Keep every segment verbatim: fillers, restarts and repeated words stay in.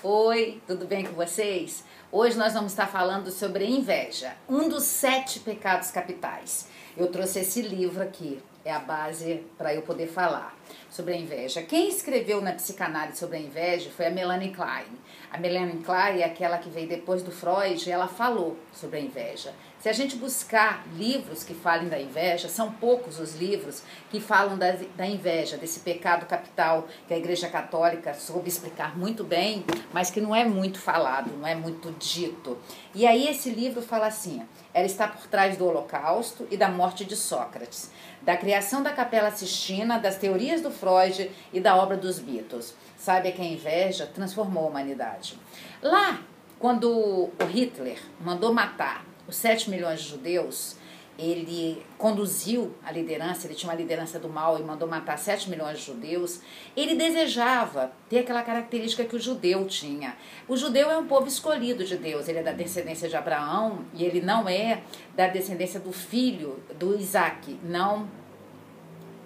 Oi, tudo bem com vocês? Hoje nós vamos estar falando sobre inveja, um dos sete pecados capitais. Eu trouxe esse livro aqui, é a base para eu poder falar sobre a inveja. Quem escreveu na psicanálise sobre a inveja foi a Melanie Klein. A Melanie Klein é aquela que veio depois do Freud e ela falou sobre a inveja. Se a gente buscar livros que falem da inveja, são poucos os livros que falam da, da inveja, desse pecado capital que a Igreja Católica soube explicar muito bem, mas que não é muito falado, não é muito dito. E aí esse livro fala assim, ela está por trás do Holocausto e da morte de Sócrates, da criação da Capela Sistina, das teorias do Freud e da obra dos Beatles. Sabe que a inveja transformou a humanidade. Lá, quando o Hitler mandou matar os sete milhões de judeus, ele conduziu a liderança, ele tinha uma liderança do mal e mandou matar sete milhões de judeus, ele desejava ter aquela característica que o judeu tinha. O judeu é um povo escolhido de Deus, ele é da descendência de Abraão e ele não é da descendência do filho do Isaque, não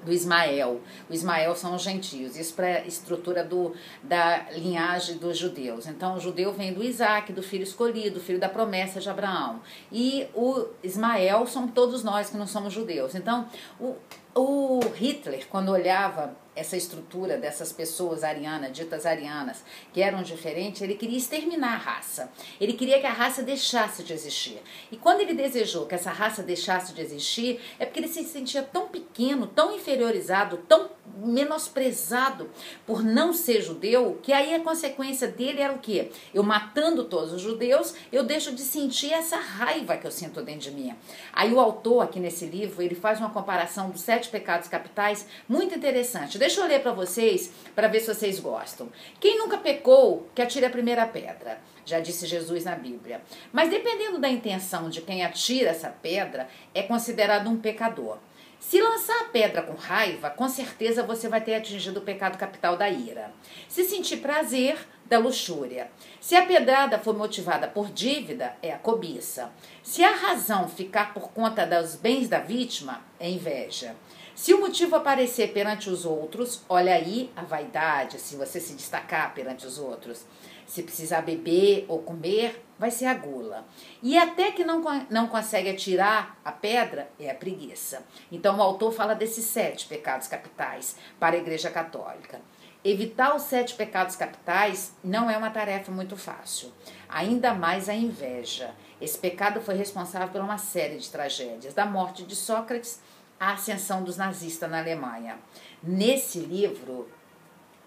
do Ismael. O Ismael são os gentios, isso para a estrutura do, da linhagem dos judeus. Então, o judeu vem do Isaque, do filho escolhido, filho da promessa de Abraão. E o Ismael são todos nós que não somos judeus. Então, o, o Hitler, quando olhava essa estrutura dessas pessoas arianas, ditas arianas, que eram diferentes, ele queria exterminar a raça. Ele queria que a raça deixasse de existir. E quando ele desejou que essa raça deixasse de existir, é porque ele se sentia tão pequeno, tão inferiorizado, tão menosprezado por não ser judeu, que aí a consequência dele era o quê? Eu matando todos os judeus, eu deixo de sentir essa raiva que eu sinto dentro de mim. Aí o autor, aqui nesse livro, ele faz uma comparação dos sete pecados capitais muito interessante. Deixa eu ler para vocês, para ver se vocês gostam. Quem nunca pecou, que atire a primeira pedra, já disse Jesus na Bíblia. Mas dependendo da intenção de quem atira essa pedra, é considerado um pecador. Se lançar a pedra com raiva, com certeza você vai ter atingido o pecado capital da ira. Se sentir prazer, da luxúria. Se a pedrada for motivada por dívida, é a cobiça. Se a razão ficar por conta dos bens da vítima, é inveja. Se o motivo aparecer perante os outros, olha aí a vaidade, se você se destacar perante os outros. Se precisar beber ou comer, vai ser a gula. E até que não, não consegue atirar a pedra, é a preguiça. Então o autor fala desses sete pecados capitais para a Igreja Católica. Evitar os sete pecados capitais não é uma tarefa muito fácil, ainda mais a inveja. Esse pecado foi responsável por uma série de tragédias, da morte de Sócrates à ascensão dos nazistas na Alemanha. Nesse livro,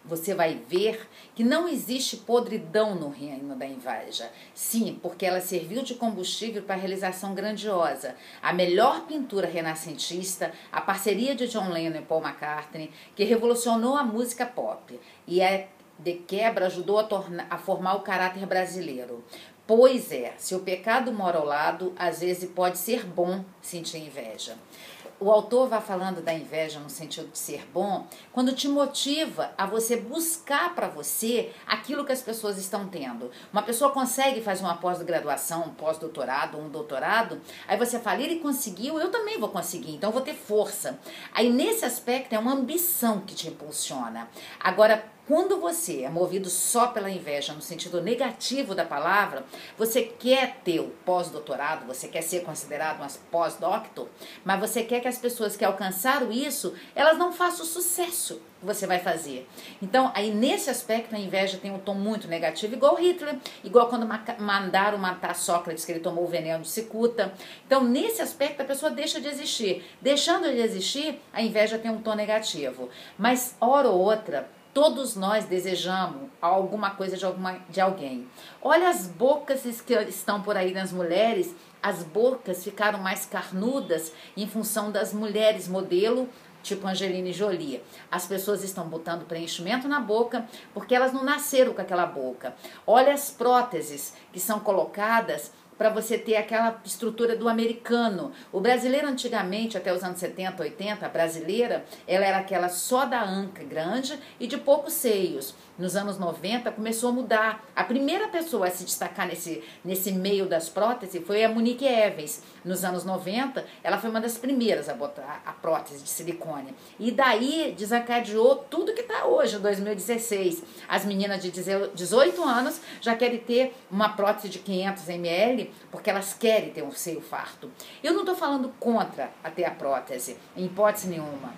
você vai ver que não existe podridão no reino da inveja. Sim, porque ela serviu de combustível para a realização grandiosa. A melhor pintura renascentista, a parceria de John Lennon e Paul McCartney, que revolucionou a música pop e, é, de quebra, ajudou a, tornar, a formar o caráter brasileiro. Pois é, se o pecado mora ao lado, às vezes pode ser bom sentir inveja. O autor vai falando da inveja no sentido de ser bom, quando te motiva a você buscar para você aquilo que as pessoas estão tendo. Uma pessoa consegue fazer uma pós-graduação, um pós-doutorado, um doutorado, aí você fala, ele conseguiu, eu também vou conseguir, então eu vou ter força. Aí nesse aspecto é uma ambição que te impulsiona. Agora, quando você é movido só pela inveja, no sentido negativo da palavra, você quer ter o pós-doutorado, você quer ser considerado uma pós-doctor, mas você quer que as pessoas que alcançaram isso, elas não façam o sucesso que você vai fazer. Então, aí nesse aspecto, a inveja tem um tom muito negativo, igual Hitler, igual quando mandaram matar Sócrates, que ele tomou o veneno de Cicuta. Então, nesse aspecto, a pessoa deixa de existir. Deixando de existir, a inveja tem um tom negativo. Mas, hora ou outra, todos nós desejamos alguma coisa de, alguma, de alguém. Olha as bocas que estão por aí nas mulheres. As bocas ficaram mais carnudas em função das mulheres modelo, tipo Angelina Jolie. As pessoas estão botando preenchimento na boca porque elas não nasceram com aquela boca. Olha as próteses que são colocadas para você ter aquela estrutura do americano. O brasileiro antigamente, até os anos setenta, oitenta, a brasileira, ela era aquela só da anca grande e de poucos seios. nos anos noventa, começou a mudar. A primeira pessoa a se destacar nesse, nesse meio das próteses foi a Monique Evans. Nos anos noventa, ela foi uma das primeiras a botar a prótese de silicone. E daí desencadeou tudo que está hoje, dois mil e dezesseis. As meninas de dezoito anos já querem ter uma prótese de quinhentos mililitros, porque elas querem ter um seio farto. Eu não estou falando contra a ter a prótese, em hipótese nenhuma.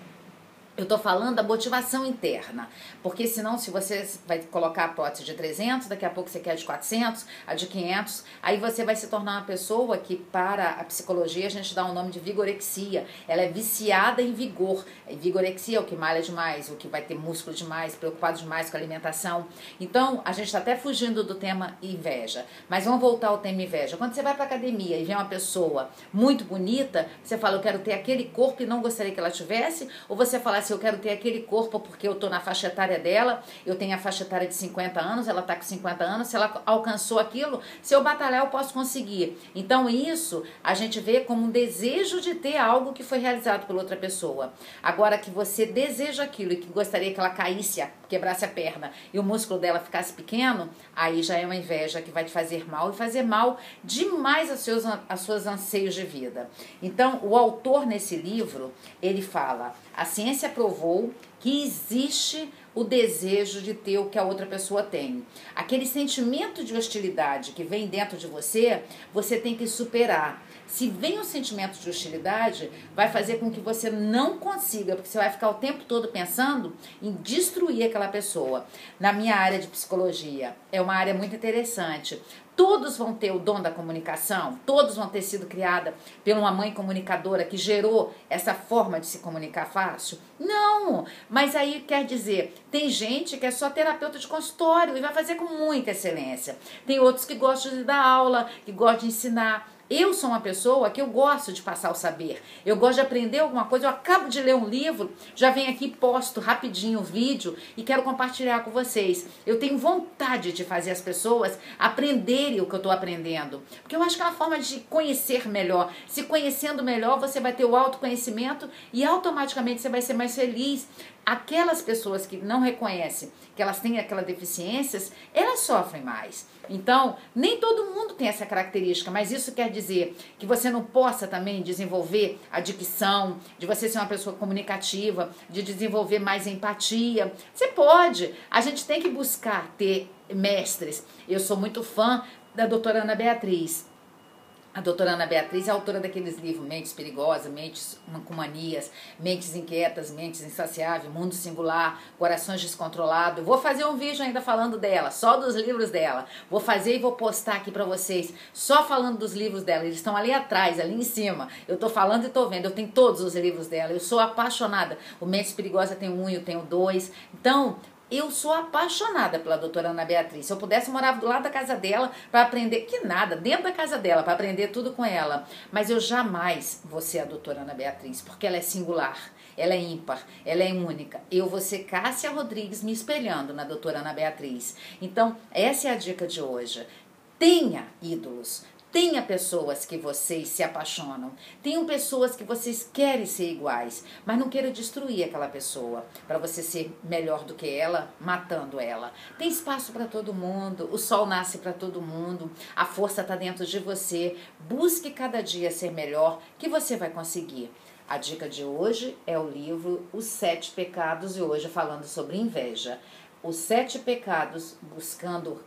Eu estou falando da motivação interna, porque senão se você vai colocar a prótese de trezentos, daqui a pouco você quer a de quatrocentos, a de quinhentos, aí você vai se tornar uma pessoa que para a psicologia a gente dá o nome de vigorexia, ela é viciada em vigor, e vigorexia é o que malha demais, o que vai ter músculo demais, preocupado demais com a alimentação, então a gente está até fugindo do tema inveja, mas vamos voltar ao tema inveja, quando você vai para a academia e vê uma pessoa muito bonita, você fala eu quero ter aquele corpo e não gostaria que ela tivesse, ou você fala assim, eu quero ter aquele corpo porque eu tô na faixa etária dela, eu tenho a faixa etária de cinquenta anos, ela tá com cinquenta anos, se ela alcançou aquilo, se eu batalhar eu posso conseguir. Então isso a gente vê como um desejo de ter algo que foi realizado por outra pessoa. Agora que você deseja aquilo e que gostaria que ela caísse, quebrasse a perna e o músculo dela ficasse pequeno, aí já é uma inveja que vai te fazer mal e fazer mal demais aos seus, aos seus anseios de vida. Então o autor nesse livro, ele fala, a ciência provou que existe o desejo de ter o que a outra pessoa tem. Aquele sentimento de hostilidade que vem dentro de você, você tem que superar. Se vem um sentimento de hostilidade, vai fazer com que você não consiga, porque você vai ficar o tempo todo pensando em destruir aquela pessoa. Na minha área de psicologia, é uma área muito interessante. Todos vão ter o dom da comunicação, todos vão ter sido criada por uma mãe comunicadora que gerou essa forma de se comunicar fácil? Não, mas aí quer dizer, tem gente que é só terapeuta de consultório e vai fazer com muita excelência. Tem outros que gostam de dar aula, que gostam de ensinar. Eu sou uma pessoa que eu gosto de passar o saber, eu gosto de aprender alguma coisa, eu acabo de ler um livro, já venho aqui, posto rapidinho o vídeo e quero compartilhar com vocês. Eu tenho vontade de fazer as pessoas aprenderem o que eu estou aprendendo, porque eu acho que é uma forma de conhecer melhor. Se conhecendo melhor, você vai ter o autoconhecimento e automaticamente você vai ser mais feliz. Aquelas pessoas que não reconhecem que elas têm aquelas deficiências, elas sofrem mais. Então, nem todo mundo tem essa característica, mas isso quer dizer que você não possa também desenvolver a dicção, de você ser uma pessoa comunicativa, de desenvolver mais empatia. Você pode. A gente tem que buscar ter mestres. Eu sou muito fã da doutora Ana Beatriz. A doutora Ana Beatriz é autora daqueles livros Mentes Perigosas, Mentes Mancomanias, Mentes Inquietas, Mentes Insaciáveis, Mundo Singular, Corações Descontrolados. Vou fazer um vídeo ainda falando dela, só dos livros dela. Vou fazer e vou postar aqui pra vocês, só falando dos livros dela. Eles estão ali atrás, ali em cima. Eu tô falando e tô vendo, eu tenho todos os livros dela. Eu sou apaixonada. O Mentes Perigosa tem um, eu tenho dois. Então, eu sou apaixonada pela doutora Ana Beatriz. Se eu pudesse, eu morava do lado da casa dela para aprender, que nada, dentro da casa dela, para aprender tudo com ela. Mas eu jamais vou ser a doutora Ana Beatriz, porque ela é singular, ela é ímpar, ela é única. Eu vou ser Cássia Rodrigues me espelhando na doutora Ana Beatriz. Então, essa é a dica de hoje. Tenha ídolos. Tenha pessoas que vocês se apaixonam, tenham pessoas que vocês querem ser iguais, mas não queiram destruir aquela pessoa para você ser melhor do que ela, matando ela. Tem espaço para todo mundo, o sol nasce para todo mundo, a força está dentro de você, busque cada dia ser melhor que você vai conseguir. A dica de hoje é o livro Os Sete Pecados e hoje falando sobre inveja. Os Sete Pecados buscando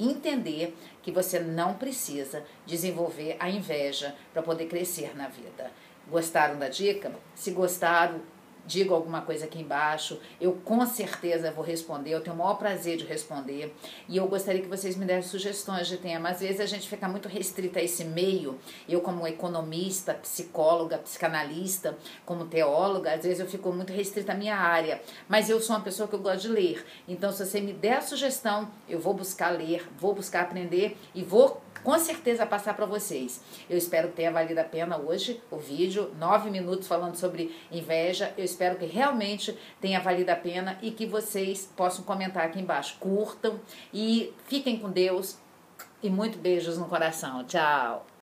entender que você não precisa desenvolver a inveja para poder crescer na vida. Gostaram da dica? Se gostaram, diga alguma coisa aqui embaixo. Eu com certeza vou responder, eu tenho o maior prazer de responder. E eu gostaria que vocês me dessem sugestões de tema. Às vezes a gente fica muito restrita a esse meio. Eu como economista, psicóloga, psicanalista, como teóloga, às vezes eu fico muito restrita à minha área. Mas eu sou uma pessoa que eu gosto de ler. Então se você me der a sugestão, eu vou buscar ler, vou buscar aprender e vou com certeza passar para vocês. Eu espero que tenha valido a pena hoje o vídeo, nove minutos falando sobre inveja. Eu espero que realmente tenha valido a pena e que vocês possam comentar aqui embaixo. Curtam e fiquem com Deus e muito beijos no coração. Tchau!